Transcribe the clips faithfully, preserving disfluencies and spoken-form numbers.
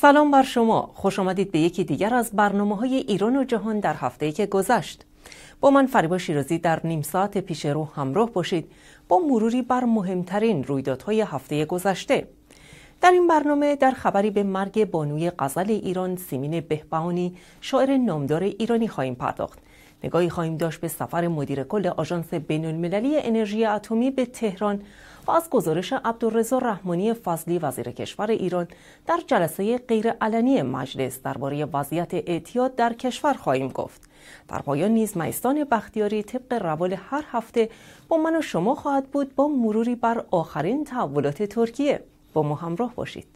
سلام بر شما، خوش آمدید به یکی دیگر از برنامه‌های ایران و جهان در هفته‌ای که گذشت. با من فریبا شیرازی در نیم ساعت پیش رو همراه باشید با مروری بر مهمترین رویدادهای هفته گذشته. در این برنامه در خبری به مرگ بانوی غزل ایران سیمین بهبهانی شاعر نامدار ایرانی خواهیم پرداخت. نگاهی خواهیم داشت به سفر مدیر کل آژانس بینالمللی انرژی اتمی به تهران و از گزارش عبدالرضا رحمانی فضلی وزیر کشور ایران در جلسه غیرعلنی مجلس درباره وضعیت اعتیاد در کشور خواهیم گفت. در پایان نیز مهستان بختیاری طبق روال هر هفته با من و شما خواهد بود با مروری بر آخرین تحولات ترکیه. با ما همراه باشید.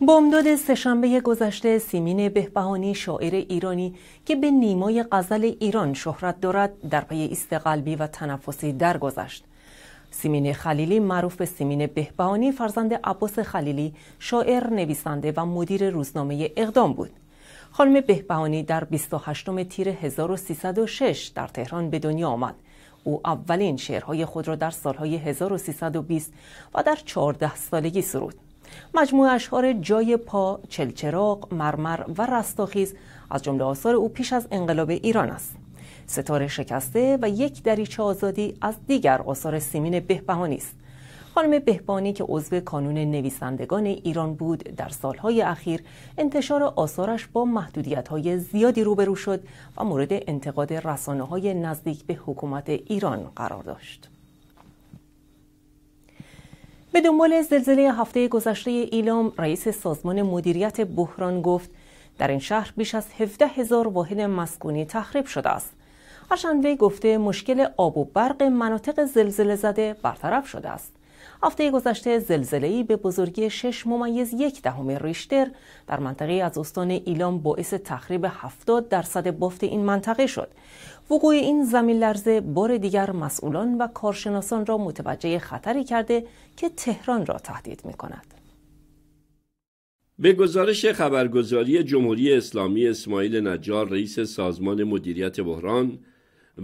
بامداد سه‌شنبه گذشته سیمین بهبهانی شاعر ایرانی که به نیمای غزل ایران شهرت دارد در پی ایست قلبی و تنفسی درگذشت. سیمین خلیلی معروف به سیمین بهبهانی فرزند عباس خلیلی شاعر، نویسنده و مدیر روزنامه اقدام بود. خانم بهبهانی در بیست و هشتم تیر هزار و سیصد و شش در تهران به دنیا آمد. او اولین شعرهای خود را در سالهای هزار و سیصد و بیست و در چهارده سالگی سرود. مجموعه اشعار جای پا، چلچراغ، مرمر و رستاخیز از جمله آثار او پیش از انقلاب ایران است. ستاره شکسته و یک دریچه آزادی از دیگر آثار سیمین بهبهانی است. خانم بهبهانی که عضو کانون نویسندگان ایران بود، در سالهای اخیر انتشار آثارش با محدودیت‌های زیادی روبرو شد و مورد انتقاد رسانه‌های نزدیک به حکومت ایران قرار داشت. به دنبال زلزله هفته گذشته ایلام، رئیس سازمان مدیریت بحران گفت در این شهر بیش از هفده هزار واحد مسکونی تخریب شده است. هرچند وی گفته مشکل آب و برق مناطق زلزله زده برطرف شده است. هفته گذشته زلزله‌ای به بزرگی شش ممیز یک دهم ریشتر در منطقه از استان ایلام باعث تخریب هفتاد درصد بافت این منطقه شد. وقوع این زمین لرزه بار دیگر مسئولان و کارشناسان را متوجه خطری کرده که تهران را تهدید می‌کند. به گزارش خبرگزاری جمهوری اسلامی، اسماعیل نجار رئیس سازمان مدیریت بحران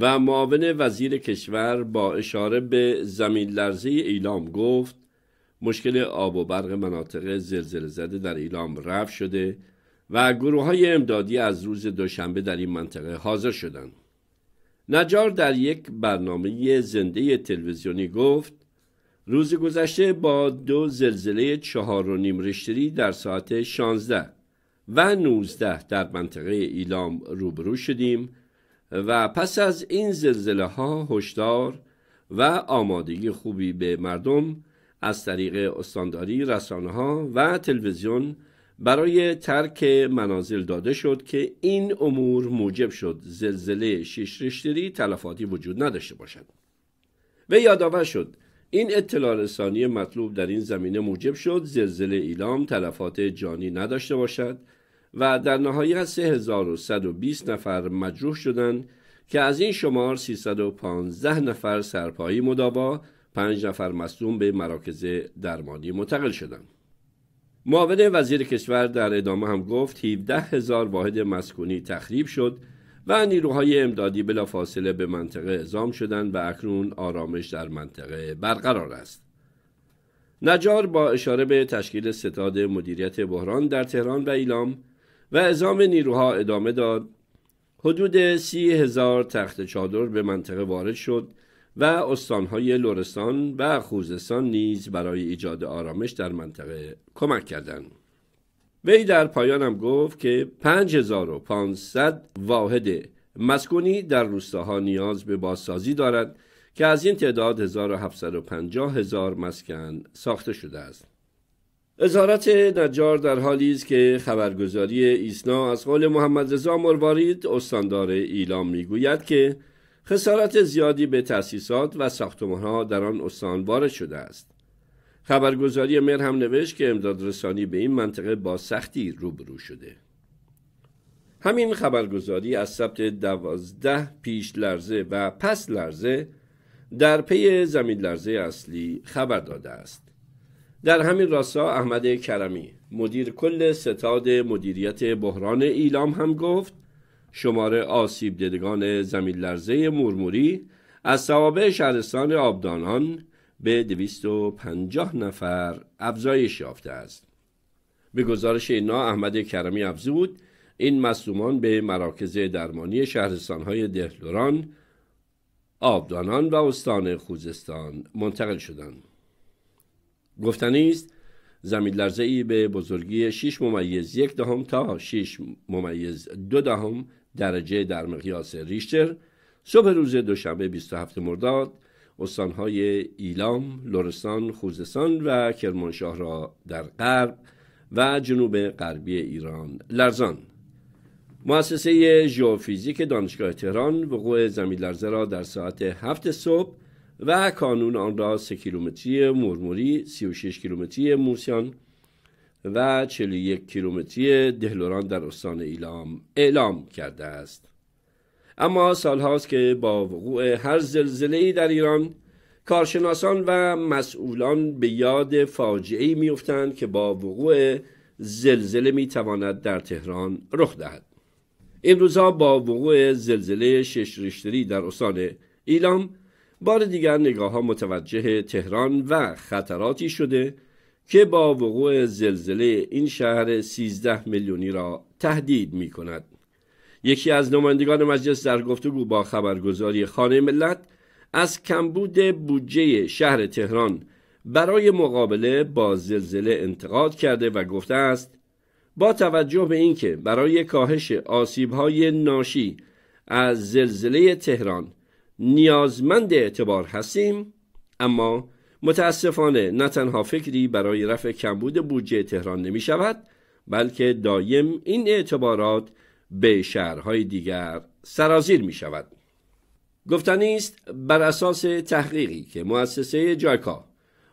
و معاون وزیر کشور با اشاره به زمین لرزه ایلام گفت مشکل آب و برق مناطق زلزله زده در ایلام رفع شده و گروه‌های امدادی از روز دوشنبه در این منطقه حاضر شدند. نجار در یک برنامه زنده تلویزیونی گفت روز گذشته با دو زلزله چهار و نیم ریشتری در ساعت شانزده و نوزده در منطقه ایلام روبرو شدیم و پس از این زلزله ها هشدار و آمادگی خوبی به مردم از طریق استانداری، رسانه ها و تلویزیون برای ترک منازل داده شد که این امور موجب شد زلزله شش ریشتری تلفاتی وجود نداشته باشد. و یادآور شد این اطلاع رسانی مطلوب در این زمینه موجب شد زلزله ایلام تلفات جانی نداشته باشد و در نهایت سه هزار و صد و بیست نفر مجروح شدند که از این شمار سیصد و پانزده نفر سرپایی مداوا، پنج نفر مصدوم به مراکز درمانی منتقل شدند. معاون وزیر کشور در ادامه هم گفت هفده هزار واحد مسکونی تخریب شد و نیروهای امدادی بلافاصله به منطقه اعزام شدند و اکنون آرامش در منطقه برقرار است. نجار با اشاره به تشکیل ستاد مدیریت بحران در تهران و ایلام و اعزام نیروها ادامه داد. حدود سی هزار تخت چادر به منطقه وارد شد و استانهای لرستان و خوزستان نیز برای ایجاد آرامش در منطقه کمک کردند. وی در پایان هم گفت که پنج هزار و پانصد واحد مسکونی در روستاها نیاز به بازسازی دارد که از این تعداد هزار و هفتصد و پنجاه هزار مسکن ساخته شده است. وزارت نجار در حالی است که خبرگزاری ایسنا از قول محمد رضا مولوی استاندار ایلام میگوید که خسارت زیادی به تأسیسات و ساختمان‌ها در آن استان وارد شده است. خبرگزاری مهر هم نوشت که امدادرسانی به این منطقه با سختی روبرو شده. همین خبرگزاری از سبت دوازده پیش لرزه و پس لرزه در پی زمین لرزه اصلی خبر داده است. در همین راستا احمد کرمی، مدیر کل ستاد مدیریت بحران ایلام هم گفت شمار آسیب دیدگان زمین لرزه مورموری از توابع شهرستان آبدانان به دویست و پنجاه نفر افزایش یافته است. به گزارش ایلنا احمد کرمی افزود این مصدومان به مراکز درمانی شهرستان‌های دهلران، آبدانان و استان خوزستان منتقل شدند. گفتنی است زمین لرزه‌ای به بزرگی شش ممیز یک دهم تا شش ممیز دو دهم درجه در مقیاس ریشتر صبح روز دوشنبه بیست و هفتم مرداد استان‌های ایلام، لرستان، خوزستان و کرمانشاه را در غرب و جنوب غربی ایران لرزاند. مؤسسه ژئوفیزیک دانشگاه تهران وقوع زمین لرزه را در ساعت هفت صبح و کانون آن را سه کیلومتری مورموری، سی و شش کیلومتری موسیان و چهل و یک کیلومتری دهلران در استان ایلام اعلام کرده است. اما سالهاست که با وقوع هر زلزله‌ای در ایران کارشناسان و مسئولان به یاد فاجعه‌ای می‌افتند که با وقوع زلزله می‌تواند در تهران رخ دهد. این روزها با وقوع زلزله شش ریشتری در استان ایلام بار دیگر نگاه‌ها متوجه تهران و خطراتی شده که با وقوع زلزله این شهر سیزده میلیونی را تهدید می‌کند. یکی از نمایندگان مجلس در گفتگو با خبرگزاری خانه ملت از کمبود بودجه شهر تهران برای مقابله با زلزله انتقاد کرده و گفته است با توجه به اینکه برای کاهش آسیب‌های ناشی از زلزله تهران نیازمند اعتبار هستیم، اما متاسفانه نه تنها فکری برای رفع کمبود بودجه تهران نمی شود، بلکه دایم این اعتبارات به شهرهای دیگر سرازیر می شود. گفتنی است بر اساس تحقیقی که مؤسسه جایکا،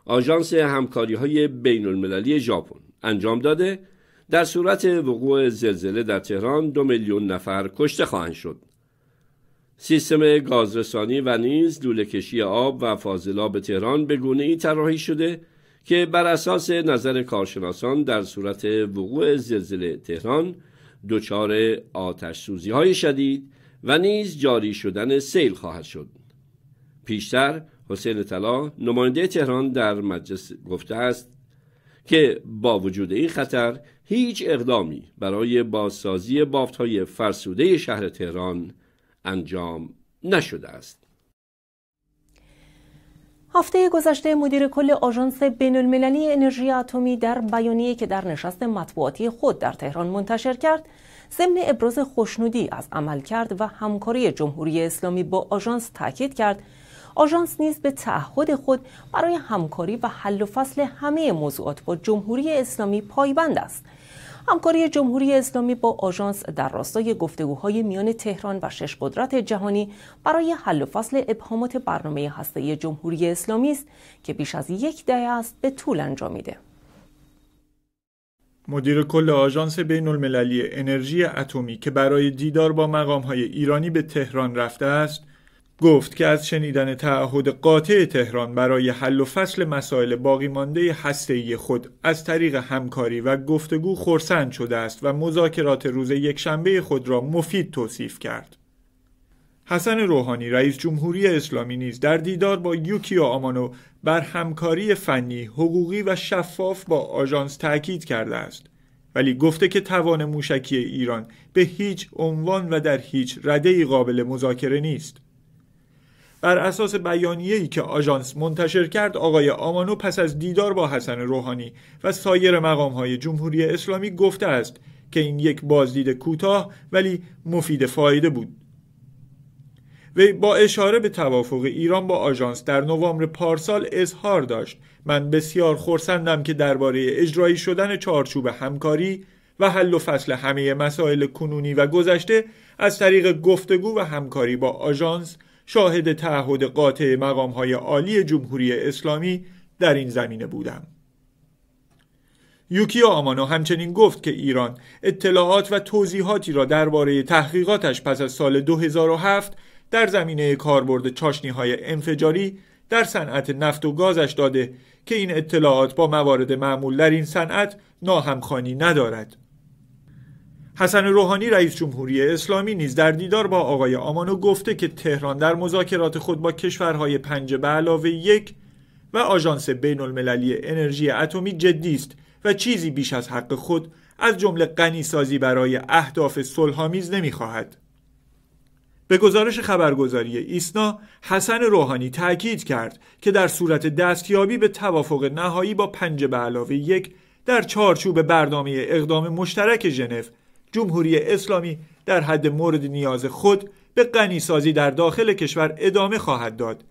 آژانس همکاری‌های بین‌المللی ژاپن انجام داده، در صورت وقوع زلزله در تهران دو میلیون نفر کشته خواهند شد. سیستم گازرسانی و نیز لوله کشی آب و فاضلاب تهران به گونه‌ای طراحی شده که بر اساس نظر کارشناسان در صورت وقوع زلزله تهران دچار آتش‌سوزی‌های شدید و نیز جاری شدن سیل خواهد شد. پیشتر حسین طلا نماینده تهران در مجلس گفته است که با وجود این خطر هیچ اقدامی برای بازسازی بافت‌های فرسوده شهر تهران انجام نشده است. هفته گذشته مدیر کل آژانس بین‌المللی انرژی اتمی در بیانیه‌ای که در نشست مطبوعاتی خود در تهران منتشر کرد، ضمن ابراز خوشنودی از عملکرد و همکاری جمهوری اسلامی با آژانس تاکید کرد آژانس نیز به تعهد خود برای همکاری و حل و فصل همه موضوعات با جمهوری اسلامی پایبند است. همکاری جمهوری اسلامی با آژانس در راستای گفتگوهای میان تهران و شش قدرت جهانی برای حل و فصل ابهامات برنامه هسته‌ای جمهوری اسلامی است که بیش از یک دهه است به طول انجامیده. مدیر کل آژانس بین‌المللی انرژی اتمی که برای دیدار با مقام‌های ایرانی به تهران رفته است، گفت که از شنیدن تعهد قاطع تهران برای حل و فصل مسائل باقی مانده هسته‌ای خود از طریق همکاری و گفتگو خرسند شده است و مذاکرات روز یکشنبه خود را مفید توصیف کرد. حسن روحانی رئیس جمهوری اسلامی نیز در دیدار با یوکیو آمانو بر همکاری فنی، حقوقی و شفاف با آژانس تاکید کرده است، ولی گفته که توان موشکی ایران به هیچ عنوان و در هیچ رده‌ای قابل مذاکره نیست. بر اساس بیانیه‌ای که آژانس منتشر کرد، آقای آمانو پس از دیدار با حسن روحانی و سایر مقام‌های جمهوری اسلامی گفته است که این یک بازدید کوتاه ولی مفید فایده بود. وی با اشاره به توافق ایران با آژانس در نوامبر پارسال اظهار داشت من بسیار خرسندم که درباره اجرایی شدن چارچوب همکاری و حل و فصل همه مسائل کنونی و گذشته از طریق گفتگو و همکاری با آژانس شاهد تعهد قاطع مقام‌های عالی جمهوری اسلامی در این زمینه بودم. یوکیو آمانو همچنین گفت که ایران اطلاعات و توضیحاتی را درباره تحقیقاتش پس از سال دو هزار و هفت در زمینه کاربرد چاشنی‌های انفجاری در صنعت نفت و گازش داده که این اطلاعات با موارد معمول در این صنعت ناهمخوانی ندارد. حسن روحانی رئیس جمهوری اسلامی نیز در دیدار با آقای آمانو گفته که تهران در مذاکرات خود با کشورهای پنج به علاوه یک و آژانس بینالمللی انرژی اتمی جدی است و چیزی بیش از حق خود از جمله غنی‌سازی برای اهداف صلح‌آمیز نمی‌خواهد. به گزارش خبرگزاری ایسنا، حسن روحانی تأکید کرد که در صورت دستیابی به توافق نهایی با پنج به علاوه یک در چارچوب برنامه اقدام مشترک ژنو، جمهوری اسلامی در حد مورد نیاز خود به غنی‌سازی در داخل کشور ادامه خواهد داد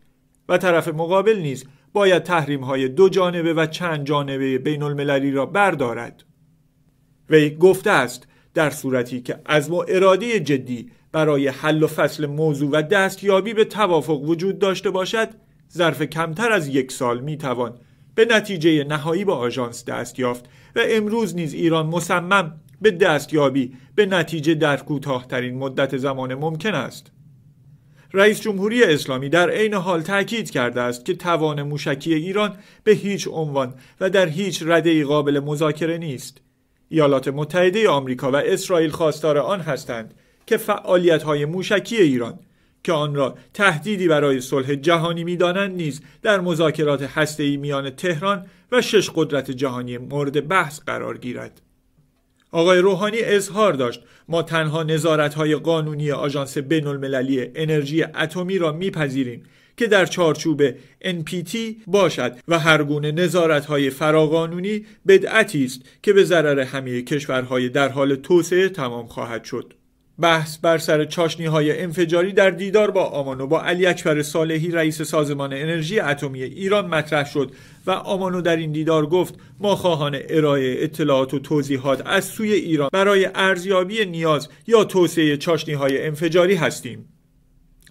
و طرف مقابل نیز باید تحریم‌های دو جانبه و چند جانبه بین‌المللی را بردارد. وی گفته است در صورتی که عزم و اراده جدی برای حل و فصل موضوع و دستیابی به توافق وجود داشته باشد، ظرف کمتر از یک سال میتوان به نتیجه نهایی با آژانس دست یافت و امروز نیز ایران مصمم به دستیابی به نتیجه در کوتاه‌ترین مدت زمان ممکن است. رئیس جمهوری اسلامی در عین حال تأکید کرده است که توان موشکی ایران به هیچ عنوان و در هیچ رده‌ای قابل مذاکره نیست. ایالات متحده آمریکا و اسرائیل خواستار آن هستند که فعالیت‌های موشکی ایران که آن را تهدیدی برای صلح جهانی می‌دانند نیز در مذاکرات هسته‌ای میان تهران و شش قدرت جهانی مورد بحث قرار گیرد. آقای روحانی اظهار داشت ما تنها نظارت‌های قانونی آژانس بین‌المللی انرژی اتمی را می‌پذیریم که در چارچوب ان پی تی باشد و هرگونه نظارت‌های فراقانونی بدعتی است که به ضرر همه کشورهای در حال توسعه تمام خواهد شد. بحث بر سر چاشنی‌های انفجاری در دیدار با آمانو با علی اکبر صالحی رئیس سازمان انرژی اتمی ایران مطرح شد و آمانو در این دیدار گفت ما خواهان ارائه اطلاعات و توضیحات از سوی ایران برای ارزیابی نیاز یا توسعه چاشنی‌های انفجاری هستیم.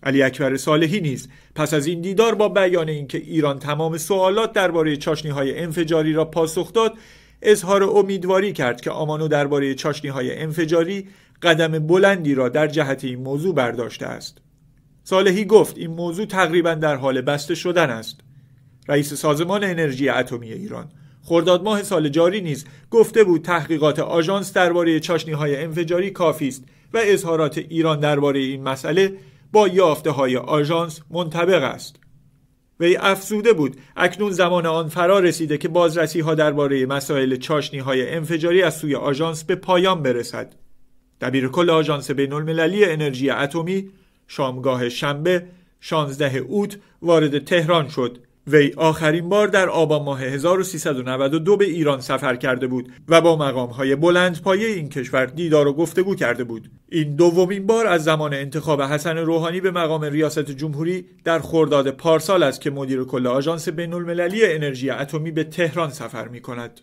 علی اکبر صالحی نیز پس از این دیدار با بیان اینکه ایران تمام سوالات درباره چاشنی‌های انفجاری را پاسخ داد، اظهار امیدواری کرد که آمانو درباره چاشنی‌های انفجاری قدم بلندی را در جهت این موضوع برداشته است. صالحی گفت این موضوع تقریبا در حال بسته شدن است. رئیس سازمان انرژی اتمی ایران خرداد ماه سال جاری نیز گفته بود تحقیقات آژانس درباره چاشنی‌های انفجاری کافی است و اظهارات ایران درباره این مسئله با یافته‌های آژانس منطبق است. وی افزوده بود اکنون زمان آن فرا رسیده که بازرسی‌ها درباره مسائل چاشنی‌های انفجاری از سوی آژانس به پایان برسد. دبیر کل آژانس بین‌المللی انرژی اتمی شامگاه شنبه شانزده اوت وارد تهران شد. وی آخرین بار در آبان ماه هزار و سیصد و نود و دو به ایران سفر کرده بود و با مقام‌های بلندپایه این کشور دیدار و گفتگو کرده بود. این دومین بار از زمان انتخاب حسن روحانی به مقام ریاست جمهوری در خرداد پارسال است که مدیر کل آژانس بین‌المللی انرژی اتمی به تهران سفر می‌کند.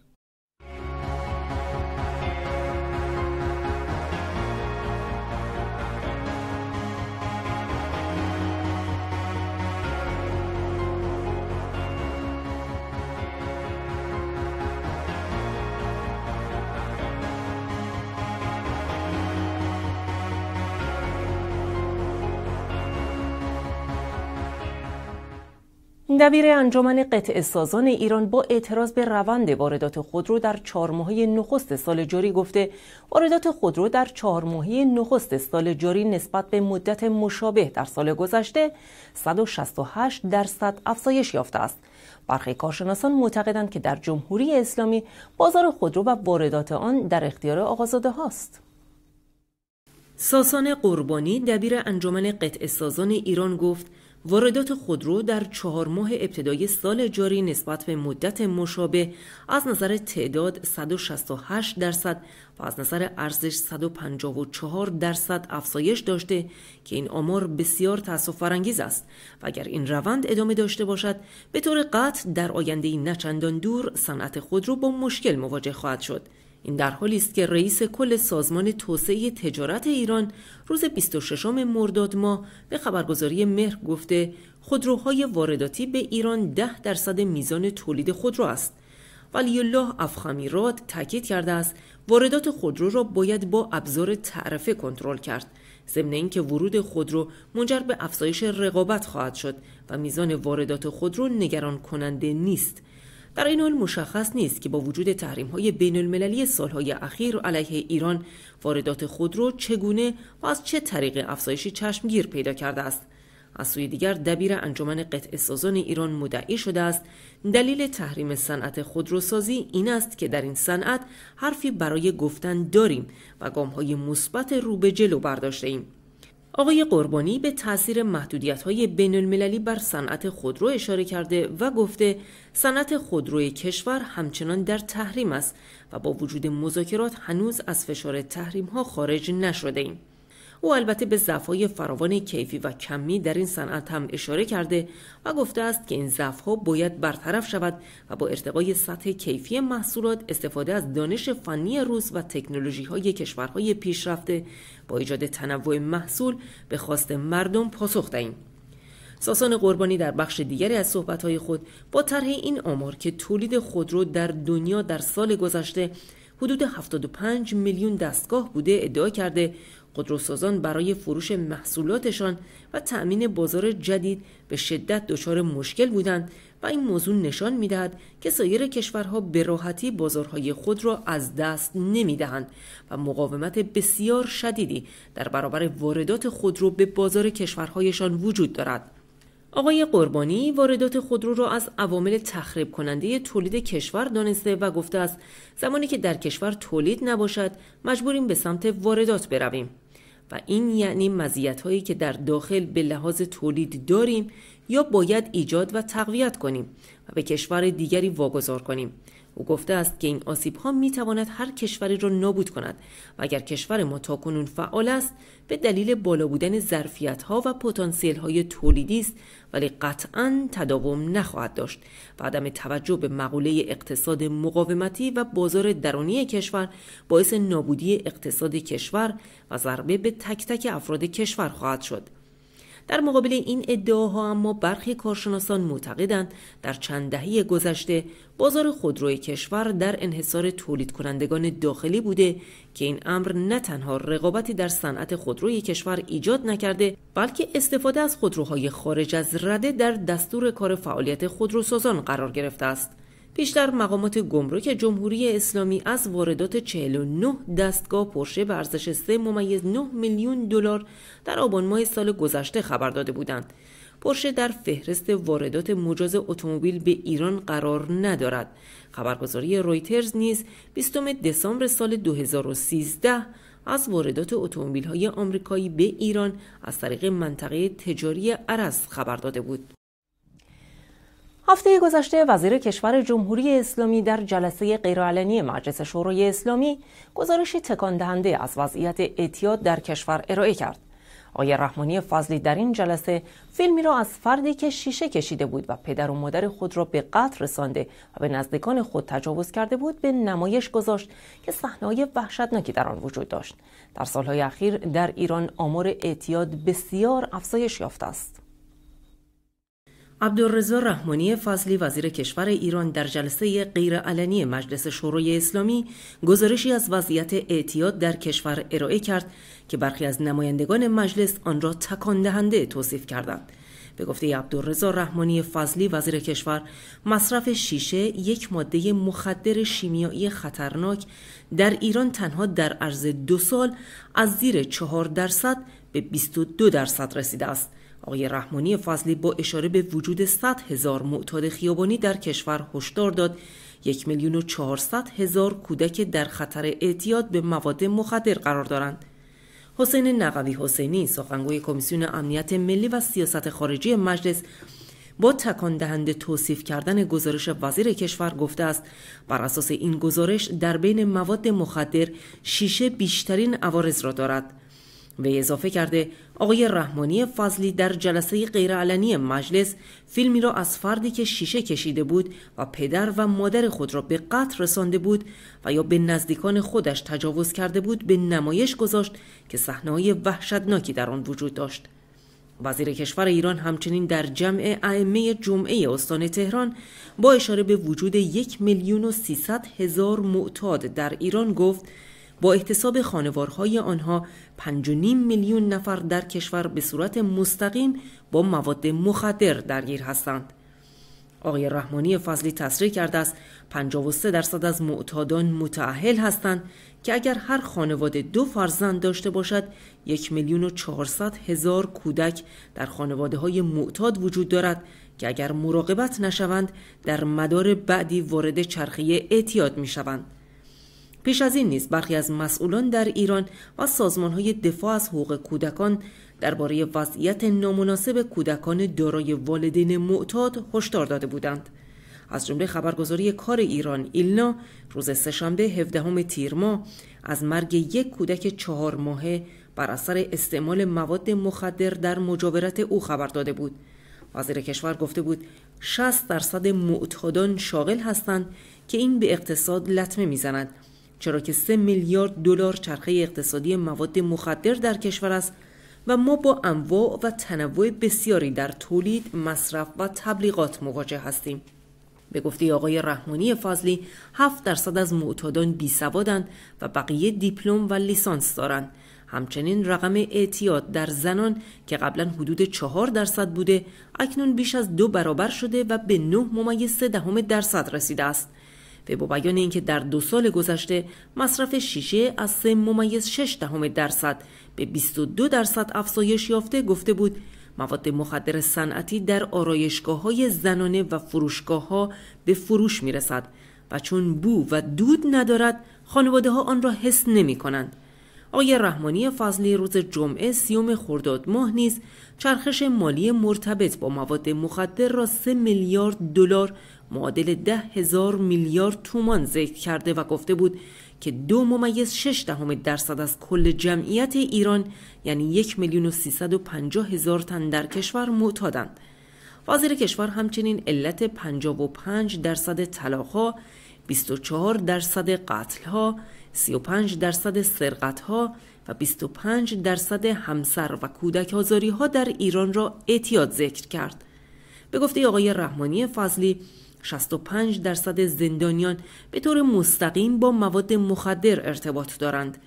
دبیر انجمن قطع سازان ایران با اعتراض به روند واردات خودرو در چهار ماهه نخست سال جاری گفته واردات خودرو در چهار ماهه نخست سال جاری نسبت به مدت مشابه در سال گذشته صد و شصت و هشت درصد افزایش یافته است. برخی کارشناسان معتقدند که در جمهوری اسلامی بازار خودرو و واردات آن در اختیار آقازاده هاست. ساسان قربانی دبیر انجمن قطع سازان ایران گفت واردات خودرو در چهار ماه ابتدای سال جاری نسبت به مدت مشابه از نظر تعداد صد و شصت و هشت درصد و از نظر ارزش صد و پنجاه و چهار درصد افزایش داشته که این آمار بسیار تأسف‌برانگیز است و اگر این روند ادامه داشته باشد به طور قطع در آینده نه چندان دور صنعت خودرو با مشکل مواجه خواهد شد. این در حالی است که رئیس کل سازمان توسعه تجارت ایران روز بیست و ششم مرداد ماه به خبرگزاری مهر گفته خودروهای وارداتی به ایران ده درصد میزان تولید خودرو است ولی الله افخامی راد تاکید کرده است واردات خودرو را باید با ابزار تعرفه کنترل کرد، ضمن اینکه ورود خودرو منجر به افزایش رقابت خواهد شد و میزان واردات خودرو نگران کننده نیست. در این حال مشخص نیست که با وجود تحریم‌های بین‌المللی سالهای اخیر علیه ایران واردات خودرو چگونه و از چه طریق افزایشی چشمگیر پیدا کرده است. از سوی دیگر دبیر انجمن قطعه‌سازان ایران مدعی شده است دلیل تحریم صنعت خودروسازی این است که در این صنعت حرفی برای گفتن داریم و گام‌های مثبت رو به جلو برداشته‌ایم. آقای قربانی به تاثیر محدودیت‌های بین‌المللی بر صنعت خودرو اشاره کرده و گفته صنعت خودروی کشور همچنان در تحریم است و با وجود مذاکرات هنوز از فشار تحریم‌ها خارج نشده‌ایم. او البته به ضعف‌های فراوان کیفی و کمی در این صنعت هم اشاره کرده و گفته است که این ضعف‌ها باید برطرف شود و با ارتقای سطح کیفی محصولات استفاده از دانش فنی روز و تکنولوژی‌های کشورهای پیشرفته با ایجاد تنوع محصول به خواست مردم پاسخ دهیم. ساسان قربانی در بخش دیگری از صحبت‌های خود با طرح این آمار که تولید خودرو در دنیا در سال گذشته حدود هفتاد و پنج میلیون دستگاه بوده ادعا کرده خودروسازان برای فروش محصولاتشان و تأمین بازار جدید به شدت دچار مشکل بودند و این موضوع نشان می‌دهد که سایر کشورها به راحتی بازارهای خود را از دست نمی‌دهند و مقاومت بسیار شدیدی در برابر واردات خودرو به بازار کشورهایشان وجود دارد. آقای قربانی واردات خودرو را از عوامل تخریب کننده تولید کشور دانسته و گفته است زمانی که در کشور تولید نباشد مجبوریم به سمت واردات برویم و این یعنی مزیت‌هایی که در داخل به لحاظ تولید داریم یا باید ایجاد و تقویت کنیم و به کشور دیگری واگذار کنیم. او گفته است که این آسیب‌ها می‌تواند هر کشوری را نابود کند و اگر کشور ما تاکنون فعال است به دلیل بالا بودن ظرفیت‌ها و پتانسیل‌های تولیدی است ولی قطعاً تداوم نخواهد داشت و عدم توجه به مقوله اقتصاد مقاومتی و بازار درونی کشور باعث نابودی اقتصاد کشور و ضربه به تک تک افراد کشور خواهد شد. در مقابل این ادعاها اما برخی کارشناسان معتقدند در چند دهه گذشته بازار خودروی کشور در انحصار تولید کنندگان داخلی بوده که این امر نه تنها رقابتی در صنعت خودروی کشور ایجاد نکرده بلکه استفاده از خودروهای خارج از رده در دستور کار فعالیت خودروسازان قرار گرفته است. پیشتر مقامات گمرک جمهوری اسلامی از واردات چهل و نه دستگاه پرشه به ارزش سه ممیز نه میلیون دلار در آبان ماه سال گذشته خبر داده بودند. پرشه در فهرست واردات مجاز اتومبیل به ایران قرار ندارد. خبرگزاری رویترز نیز بیستم دسامبر سال دو هزار و سیزده از واردات اتومبیل‌های آمریکایی به ایران از طریق منطقه تجاری ارس خبر داده بود. هفته گذشته وزیر کشور جمهوری اسلامی در جلسه غیرعلنی مجلس شورای اسلامی گزارشی تکان دهنده از وضعیت اعتیاد در کشور ارائه کرد. آقای رحمانی فضلی در این جلسه فیلمی را از فردی که شیشه کشیده بود و پدر و مادر خود را به قتل رسانده و به نزدیکان خود تجاوز کرده بود به نمایش گذاشت که صحنه‌های وحشتناکی در آن وجود داشت. در سالهای اخیر در ایران آمار اعتیاد بسیار افزایش یافته است. عبدالرضا رحمانی فضلی وزیر کشور ایران در جلسه غیرعلنی مجلس شورای اسلامی گزارشی از وضعیت اعتیاد در کشور ارائه کرد که برخی از نمایندگان مجلس آن را تکان دهنده توصیف کردند. به گفته عبدالرضا رحمانی فضلی وزیر کشور مصرف شیشه یک ماده مخدر شیمیایی خطرناک در ایران تنها در عرض دو سال از زیر چهار درصد به بیست و دو درصد رسیده است. آقای رحمانی فضلی با اشاره به وجود صد هزار معتاد خیابانی در کشور هشدار داد یک میلیون و چهارصد هزار کودک در خطر اعتیاد به مواد مخدر قرار دارند. حسین نقوی حسینی سخنگوی کمیسیون امنیت ملی و سیاست خارجی مجلس با تکان دهنده توصیف کردن گزارش وزیر کشور گفته است بر اساس این گزارش در بین مواد مخدر شیشه بیشترین عوارض را دارد. به اضافه کرده آقای رحمانی فضلی در جلسه غیرعلنی مجلس فیلمی را از فردی که شیشه کشیده بود و پدر و مادر خود را به قتل رسانده بود و یا به نزدیکان خودش تجاوز کرده بود به نمایش گذاشت که صحنه‌های وحشتناکی در آن وجود داشت. وزیر کشور ایران همچنین در جمع ائمه جمعه استان تهران با اشاره به وجود یک میلیون و سیصد هزار معتاد در ایران گفت با احتساب خانوارهای آنها پنج و نیم میلیون نفر در کشور به صورت مستقیم با مواد مخدر درگیر هستند. آقای رحمانی فضلی تصریح کرده است پنجاه و سه درصد از معتادان متأهل هستند که اگر هر خانواده دو فرزند داشته باشد یک میلیون و چهارصد هزار کودک در خانواده های معتاد وجود دارد که اگر مراقبت نشوند در مدار بعدی وارد چرخه اعتیاد می شوند. پیش از این نیز برخی از مسئولان در ایران و سازمان‌های دفاع از حقوق کودکان درباره وضعیت نامناسب کودکان دارای والدین معتاد هشدار داده بودند. از جمله خبرگزاری کار ایران ایلنا روز سه‌شنبه هفدهم تیر ماه از مرگ یک کودک چهار ماهه بر اثر استعمال مواد مخدر در مجاورت او خبر داده بود. وزیر کشور گفته بود شصت درصد معتادان شاغل هستند که این به اقتصاد لطمه می‌زند، چرا که سه میلیارد دلار چرخه اقتصادی مواد مخدر در کشور است و ما با انواع و تنوع بسیاری در تولید، مصرف و تبلیغات مواجه هستیم. به گفته آقای رحمانی فضلی هفت درصد از معتادان بیسوادند و بقیه دیپلم و لیسانس دارند. همچنین رقم اعتیاد در زنان که قبلا حدود چهار درصد بوده اکنون بیش از دو برابر شده و به نه ممیز سه دهم درصد رسیده است. و با بیان اینکه در دو سال گذشته مصرف شیشه از سه ممیز شش دهم درصد به بیست و دو درصد افزایش یافته، گفته بود مواد مخدر صنعتی در آرایشگاه‌های زنانه و فروشگاه‌ها به فروش می‌رسد و چون بو و دود ندارد خانواده‌ها آن را حس نمی‌کنند. آقای رحمانی فضلی روز جمعه سیوم خرداد ماه نیز چرخش مالی مرتبط با مواد مخدر را سه میلیارد دلار معادل ده هزار میلیارد تومان ذکر کرده و گفته بود که دو ممیز شش دهم درصد از کل جمعیت ایران یعنی یک میلیون و سیصد و پنجاه هزار تن در کشور معتادند. وزیر کشور همچنین علت پنجاه و پنج درصد طلاق‌ها، بیست و چهار درصد قتل‌ها، سی و پنج درصد سرقت‌ها و بیست و پنج درصد همسر و کودک آزاری‌ها در ایران را اعتیاد ذکر کرد. به گفته آقای رحمانی فضلی شصت و پنج درصد زندانیان به طور مستقیم با مواد مخدر ارتباط دارند.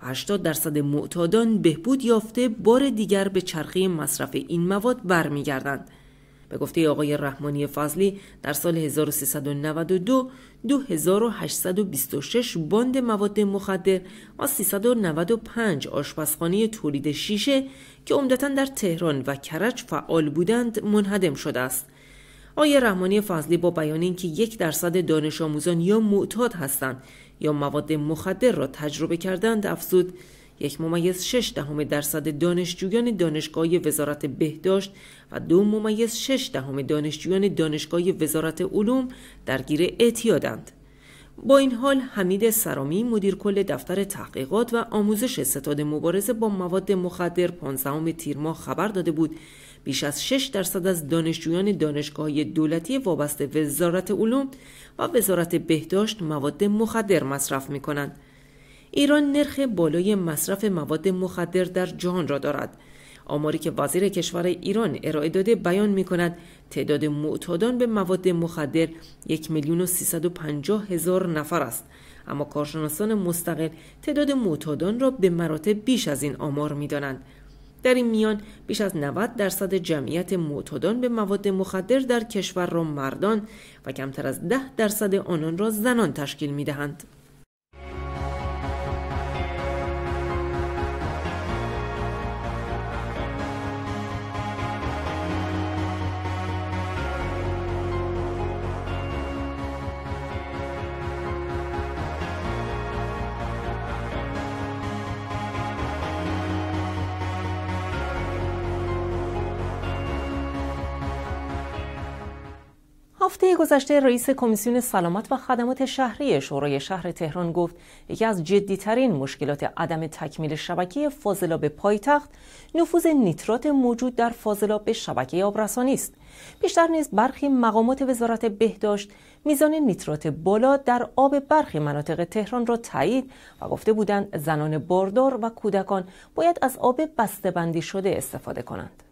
هشتاد درصد معتادان بهبود یافته بار دیگر به چرخه مصرف این مواد برمیگردند. به گفته آقای رحمانی فضلی در سال هزار و سیصد و نود و دو دو هزار و هشتصد و بیست و شش باند مواد مخدر و سیصد و نود و پنج آشپزخانه تولید شیشه که عمدتاً در تهران و کرج فعال بودند منهدم شده است. آقای رحمانی فضلی با بیان اینکه یک درصد دانش آموزان یا معتاد هستند یا مواد مخدر را تجربه کردند افزود یک ممیز شش دهم درصد دانشجویان دانشگاه وزارت بهداشت و دو ممیز شش دهم دانشجویان دانشگاه وزارت علوم درگیر اعتیادند. با این حال حمید سرامی مدیر کل دفتر تحقیقات و آموزش ستاد مبارزه با مواد مخدر پانزدهم تیر ماه خبر داده بود بیش از شش درصد از دانشجویان دانشگاه‌های دولتی وابسته وزارت علوم و وزارت بهداشت مواد مخدر مصرف می‌کنند. ایران نرخ بالای مصرف مواد مخدر در جهان را دارد. آماری که وزیر کشور ایران ارائه داده بیان می‌کند تعداد معتادان به مواد مخدر یک میلیون و سیصد و پنجاه هزار نفر است، اما کارشناسان مستقل تعداد معتادان را به مراتب بیش از این آمار می‌دانند. در این میان بیش از نود درصد جمعیت معتادان به مواد مخدر در کشور را مردان و کمتر از ده درصد آنان را زنان تشکیل می‌دهند. هفته گذشته رئیس کمیسیون سلامت و خدمات شهری شورای شهر تهران گفت یکی از جدیترین مشکلات عدم تکمیل شبکه فاضلاب پایتخت نفوذ نیترات موجود در فاضلاب به شبکه آبرسانی است. بیشتر نیز برخی مقامات وزارت بهداشت میزان نیترات بالا در آب برخی مناطق تهران را تایید و گفته بودند زنان باردار و کودکان باید از آب بسته‌بندی شده استفاده کنند.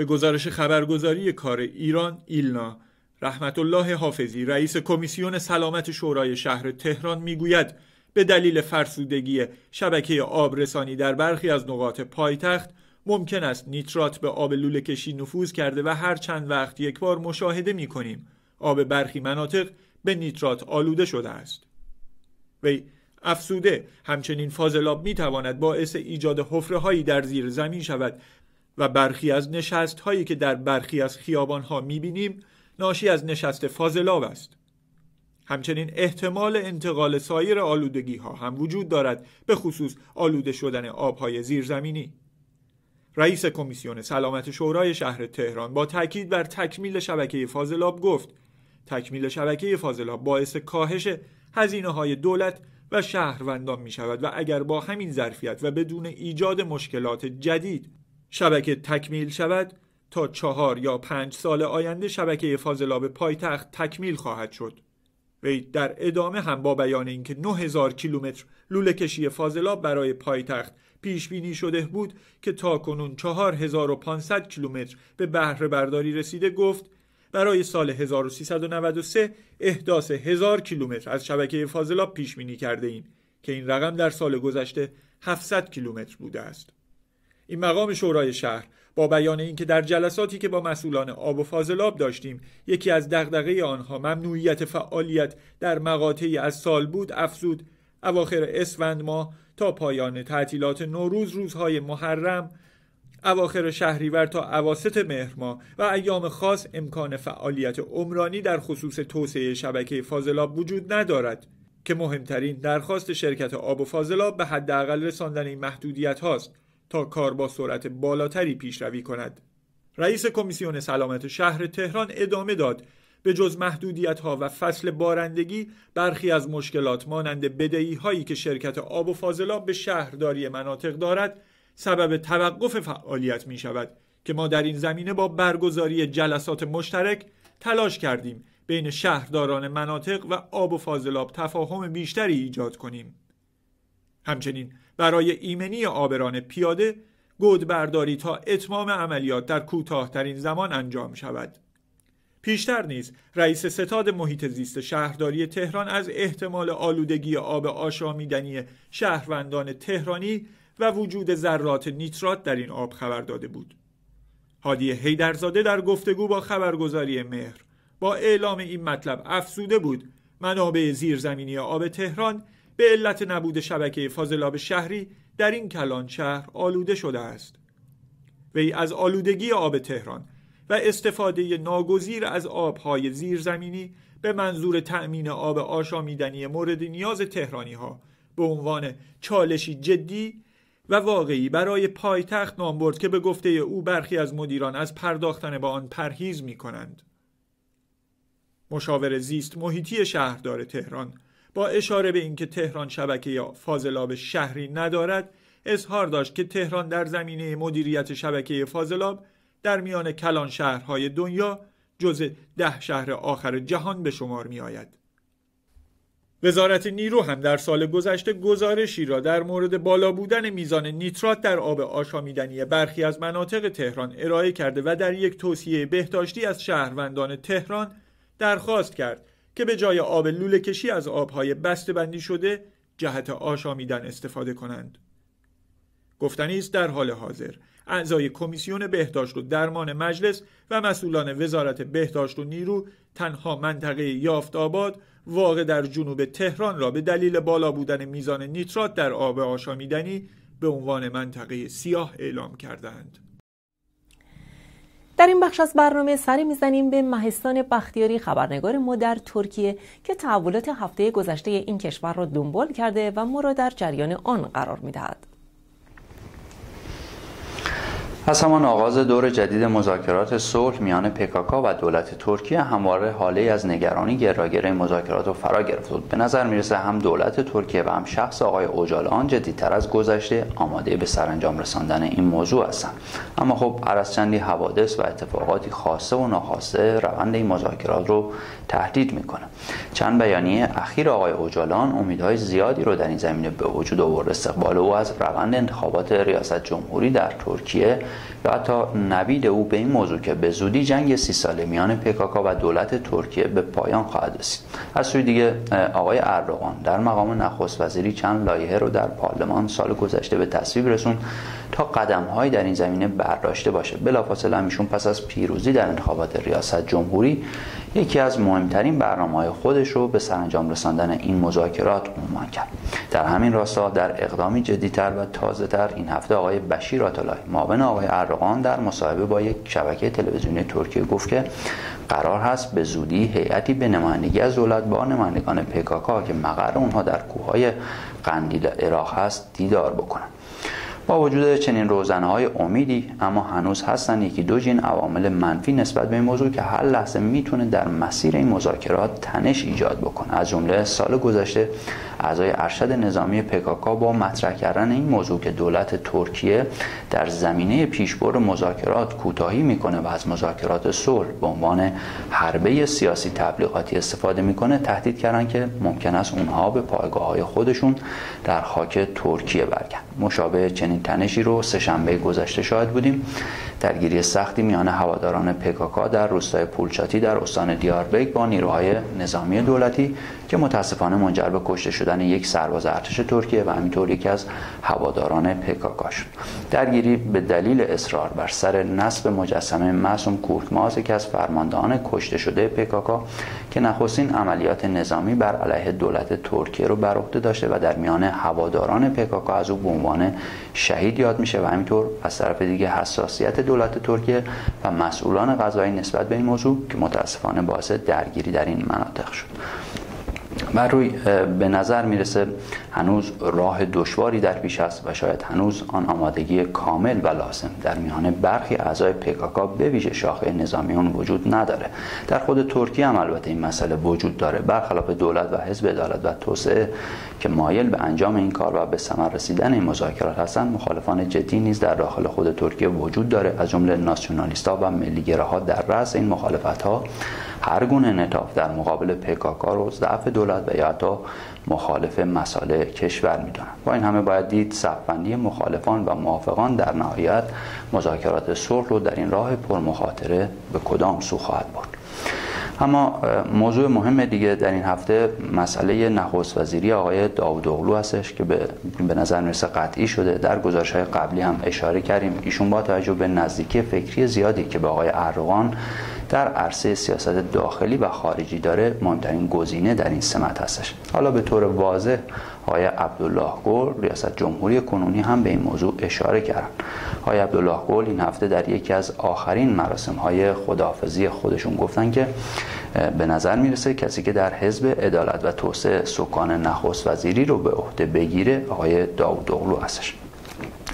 به گزارش خبرگزاری کار ایران ایلنا، رحمت الله حافظی رئیس کمیسیون سلامت شورای شهر تهران میگوید به دلیل فرسودگی شبکه آبرسانی در برخی از نقاط پایتخت ممکن است نیترات به آب لوله کشی نفوذ کرده و هر چند وقت یک بار مشاهده می کنیم آب برخی مناطق به نیترات آلوده شده است. وی افسوده همچنین فاضلاب می تواند باعث ایجاد حفره هایی در زیر زمین شود و برخی از نشست هایی که در برخی از خیابان ها می بینیم ناشی از نشست فاضلاب است. همچنین احتمال انتقال سایر آلودگی ها هم وجود دارد، به خصوص آلوده شدن آب های زیرزمینی. رئیس کمیسیون سلامت شورای شهر تهران با تاکید بر تکمیل شبکه فاضلاب گفت تکمیل شبکه فاضلاب باعث کاهش هزینه های دولت و شهروندان می شود و اگر با همین ظرفیت و بدون ایجاد مشکلات جدید شبکه تکمیل شود تا چهار یا پنج سال آینده شبکه فاضلاب پایتخت تکمیل خواهد شد. وی در ادامه هم با بیان اینکه نه هزار کیلومتر لوله کشی فاضلاب برای پایتخت پیش بینی شده بود که تاکنون چهار هزار و پانصد کیلومتر به بهره برداری رسیده گفت برای سال هزار و سیصد و نود و سه احداث هزار کیلومتر از شبکه فاضلاب پیش بینی کرده ایم که این رقم در سال گذشته هفتصد کیلومتر بوده است. این مقام شورای شهر با بیان اینکه در جلساتی که با مسئولان آب و فاضلاب داشتیم یکی از دغدغه آنها ممنوعیت فعالیت در مقاطعی از سال بود، افزود اواخر اسفند ماه تا پایان تعطیلات نوروز، روزهای محرم، اواخر شهریور تا اواسط مهر ماه و ایام خاص امکان فعالیت عمرانی در خصوص توسعه شبکه فاضلاب وجود ندارد که مهمترین درخواست شرکت آب و فاضلاب به حداقل رساندن این محدودیت هاست تا کار با سرعت بالاتری پیشروی کند. رئیس کمیسیون سلامت شهر تهران ادامه داد به جز محدودیت‌ها و فصل بارندگی برخی از مشکلات مانند بدهی‌هایی که شرکت آب و فاضلاب به شهرداری مناطق دارد سبب توقف فعالیت می‌شود که ما در این زمینه با برگزاری جلسات مشترک تلاش کردیم بین شهرداران مناطق و آب و فاضلاب تفاهم بیشتری ایجاد کنیم. همچنین برای ایمنی آبران پیاده گودبرداری تا اتمام عملیات در کوتاه‌ترین زمان انجام شود. پیشتر نیز رئیس ستاد محیط زیست شهرداری تهران از احتمال آلودگی آب آشامیدنی شهروندان تهرانی و وجود ذرات نیترات در این آب خبر داده بود. هادی حیدرزاده در گفتگو با خبرگزاری مهر با اعلام این مطلب افزوده بود منابع زیرزمینی آب تهران به علت نبود شبکه فاضلاب شهری در این کلان شهر آلوده شده است. وی از آلودگی آب تهران و استفاده ناگزیر از آبهای زیرزمینی به منظور تأمین آب آشامیدنی مورد نیاز تهرانی‌ها به عنوان چالشی جدی و واقعی برای پایتخت نام برد که به گفته او برخی از مدیران از پرداختن به آن پرهیز می‌کنند. مشاور زیست محیطی شهردار تهران با اشاره به اینکه تهران شبکه فاضلاب شهری ندارد، اظهار داشت که تهران در زمینه مدیریت شبکه فاضلاب در میان کلان شهرهای دنیا جزو ده شهر آخر جهان به شمار می آید. وزارت نیرو هم در سال گذشته گزارشی را در مورد بالا بودن میزان نیترات در آب آشامیدنی برخی از مناطق تهران ارائه کرده و در یک توصیه بهداشتی از شهروندان تهران درخواست کرد که به جای آب لوله کشی از آبهای بسته‌بندی شده جهت آشامیدن استفاده کنند. گفتنی است در حال حاضر اعضای کمیسیون بهداشت و درمان مجلس و مسئولان وزارت بهداشت و نیرو تنها منطقه یافت‌آباد واقع در جنوب تهران را به دلیل بالا بودن میزان نیترات در آب آشامیدنی به عنوان منطقه سیاه اعلام کردند. در این بخش از برنامه سری میزنیم به مهستان بختیاری، خبرنگار ما در ترکیه که تحولات هفته گذشته این کشور را دنبال کرده و ما را در جریان آن قرار میدهد. از همان آغاز دور جدید مذاکرات صلح میان پکاکا و دولت ترکیه همواره حاله از نگرانی گراگیر مذاکرات را فرا گرفته بود. به نظر میرسه هم دولت ترکیه و هم شخص آقای اوجالان جدیتر از گذشته آماده به سرانجام رساندن این موضوع هستند. اما خب هر از چندی حوادث و اتفاقاتی خاصه و ناخواسته روند این مذاکرات رو تهدید میکنه. چند بیانیه اخیر آقای اوجالان امیدهای زیادی رو در این زمینه به وجود آورد. استقبال او از روند انتخابات ریاست جمهوری در ترکیه یا حتی نوید او به این موضوع که به زودی جنگ سی ساله میان پکاکا و دولت ترکیه به پایان خواهد رسید. از سوی دیگه آقای اردوغان در مقام نخست وزیری چند لایحه رو در پارلمان سال گذشته به تصویب رسوند تا قدم‌هایی در این زمینه برداشته باشه. بلافاصله ایشون پس از پیروزی در انتخابات ریاست جمهوری یکی از مهمترین برنامه‌های خودش رو به سرانجام رساندن این مذاکرات عنوان کرد. در همین راستا در اقدامی جدی‌تر و تازه‌تر این هفته آقای بشیر عطا الله معاون آقای اردوغان در مصاحبه با یک شبکه تلویزیونی ترکیه گفت که قرار هست به زودی هیئتی به نمایندگی از دولت با نمایندگان پکاکا که مقر اونها در کوههای قندیل عراق هست دیدار بکنند. با وجود چنین روزنهای امیدی اما هنوز هستن یکی دو جین عوامل منفی نسبت به این موضوع که هر لحظه میتونه در مسیر این مذاکرات تنش ایجاد بکنه. از جمله سال گذشته اعضای ارشد نظامی پکاکا با مطرح کردن این موضوع که دولت ترکیه در زمینه پیشبرد مذاکرات کوتاهی میکنه و از مذاکرات صلح به عنوان حربه سیاسی تبلیغاتی استفاده میکنه تهدید کردن که ممکن است اونها به پایگاه‌های خودشون در خاک ترکیه برگردن. مشابه چنین تنشی رو سه‌شنبه گذشته شاهد بودیم. درگیری سختی میان هواداران پکاکا در روستای پولچاتی در استان دیاربک با نیروهای نظامی دولتی که متاسفانه منجر به کشته شدن یک سرباز ارتش ترکیه و همینطور یکی از هواداران پکاکا شد. درگیری به دلیل اصرار بر سر نصب مجسمه معصوم کورتماز یکی از فرماندهان کشته شده پکاکا که نخستین عملیات نظامی بر علیه دولت ترکیه رو بر عهده داشته و در میان هواداران پکاکا از او به عنوان شهید یاد میشه و همینطور از طرف دیگه حساسیت دولت ترکیه و مسئولان قضایی نسبت به این موضوع که متاسفانه باعث درگیری در این مناطق شد. بر روی به نظر میرسه هنوز راه دشواری در پیش است و شاید هنوز آن آمادگی کامل و لازم در میان برخی اعضای پکاکا به ویژه شاخه نظامیون وجود نداره. در خود ترکیه هم البته این مسئله وجود داره. برخلاف دولت و حزب عدالت و توسعه که مایل به انجام این کار و به ثمر رسیدن این مذاکرات هستند، مخالفان جدی نیز در داخل خود ترکیه وجود داره. از جمله ناسیونالیست‌ها و ملی‌گراها در رأس این مخالفت‌ها هر گونه نتاف در مقابل پکاکا رو ضعف دولت و یا حتی مخالف مسائل کشور میدونن. با این همه باید دید صف‌بندی مخالفان و موافقان در نهایت مذاکرات صلح رو در این راه پرمخاطره به کدام سو خواهد برد. اما موضوع مهم دیگه در این هفته مسئله نخست وزیری آقای داوود اوغلو هستش که به, به نظر میرسه قطعی شده. در گزارش‌های قبلی هم اشاره کردیم ایشون با توجه به نزدیکی فکری زیادی که به آقای اردوغان در عرصه سیاست داخلی و خارجی داره مهمترین گزینه در این سمت هستش. حالا به طور واضح آقای عبدالله گل ریاست جمهوری کنونی هم به این موضوع اشاره کردن. آقای عبدالله گل این هفته در یکی از آخرین مراسم‌های خداحافظی خودشون گفتن که به نظر میرسه کسی که در حزب عدالت و توسعه سکان نخست وزیری رو به عهده بگیره آقای داوود اوغلو هستش.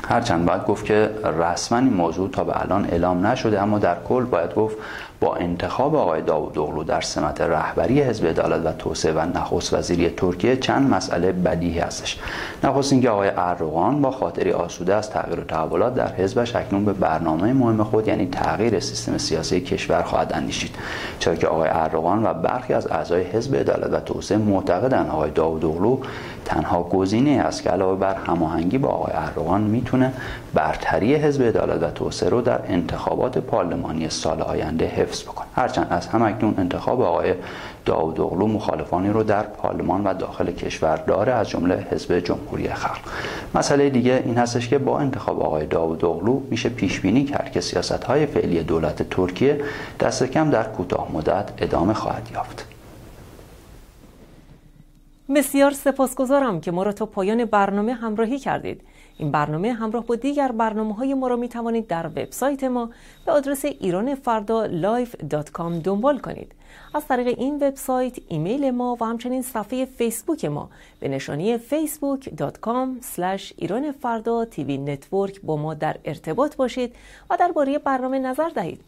هرچند باید گفت که رسما این موضوع تا به الان اعلام نشده، اما در کل باید گفت با انتخاب آقای داوود اوغلو در سمت رهبری حزب عدالت و توسعه و نخست وزیری ترکیه چند مسئله بدیهی هستش. نخست اینکه آقای اردوغان با خاطری آسوده از تغییر و تحولات در حزبش اکنون به برنامه مهم خود یعنی تغییر سیستم سیاسی کشور خواهد اندیشید، چرا که آقای اردوغان و برخی از اعضای حزب عدالت و توسعه معتقدند آقای داوود اوغلو تنها گزینه‌ای است که علاوه بر هماهنگی با آقای اردوغان میتونه برتری حزب عدالت و توسعه رو در انتخابات پارلمانی سال آینده حفظ بکنه. هرچند از همکنون انتخاب آقای داوود اوغلو مخالفانی رو در پارلمان و داخل کشور داره، از جمله حزب جمهوری خلق. مسئله دیگه این هستش که با انتخاب آقای داوود اوغلو میشه پیش بینی کرد که سیاست‌های فعلی دولت ترکیه دست کم در کوتاه مدت ادامه خواهد یافت. بسیار سپاسگزارم که ما را تا پایان برنامه همراهی کردید. این برنامه همراه با دیگر برنامه‌های ما را می توانید در وبسایت ما به آدرس ایران فردا لایو دات کام دنبال کنید. از طریق این وبسایت، ایمیل ما و همچنین صفحه فیسبوک ما به نشانی فیسبوک دات کام اسلش ایران فردا تی وی نتورک با ما در ارتباط باشید و درباره برنامه نظر دهید.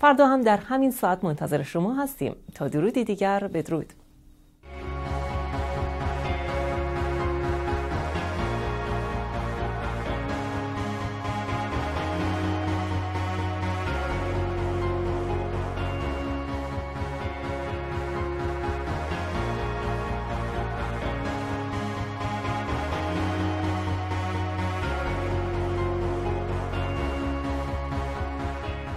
فردا هم در همین ساعت منتظر شما هستیم. تا درودی دیگر، بدرود.